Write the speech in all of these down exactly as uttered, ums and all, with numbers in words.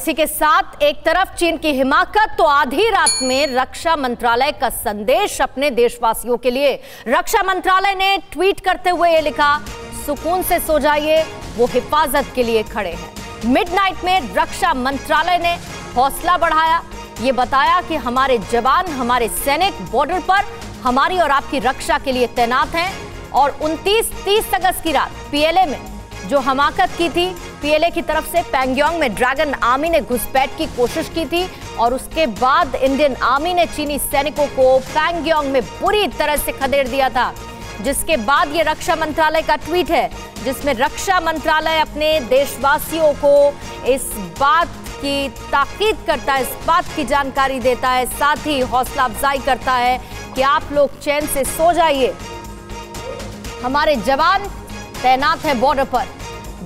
इसी के साथ एक तरफ चीन की हिमाकत तो आधी रात में रक्षा मंत्रालय का संदेश अपने देशवासियों के लिए। रक्षा मंत्रालय ने ट्वीट करते हुए ये लिखा, सुकून से सो जाइए, वो हिफाजत के लिए खड़े हैं। मिडनाइट में रक्षा मंत्रालय ने हौसला बढ़ाया, ये बताया कि हमारे जवान, हमारे सैनिक बॉर्डर पर हमारी और आपकी रक्षा के लिए तैनात हैं। और उनतीस तीस अगस्त की रात पीएलए में जो हमाकत की थी, पीएलए की तरफ से पैंगयोंग में ड्रैगन आर्मी ने घुसपैठ की कोशिश की थी और उसके बाद इंडियन आर्मी ने चीनी सैनिकों को पैंगयोंग में बुरी तरह से खदेड़ दिया था, जिसके बाद ये रक्षा मंत्रालय का ट्वीट है जिसमें रक्षा मंत्रालय अपने देशवासियों को इस बात की ताकीद करता है, इस बात की जानकारी देता है, साथ ही हौसला अफजाई करता है कि आप लोग चैन से सो जाइए, हमारे जवान तैनात है बॉर्डर पर।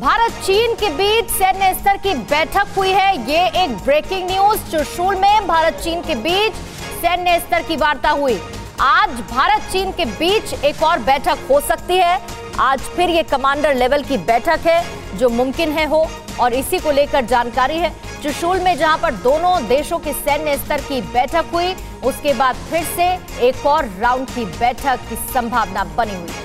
भारत चीन के बीच सैन्य स्तर की बैठक हुई है, ये एक ब्रेकिंग न्यूज। चुशूल में भारत चीन के बीच सैन्य स्तर की वार्ता हुई। आज भारत चीन के बीच एक और बैठक हो सकती है। आज फिर ये कमांडर लेवल की बैठक है जो मुमकिन है हो, और इसी को लेकर जानकारी है चुशूल में, जहां पर दोनों देशों के सैन्य स्तर की बैठक हुई। उसके बाद फिर से एक और राउंड की बैठक की संभावना बनी हुई है।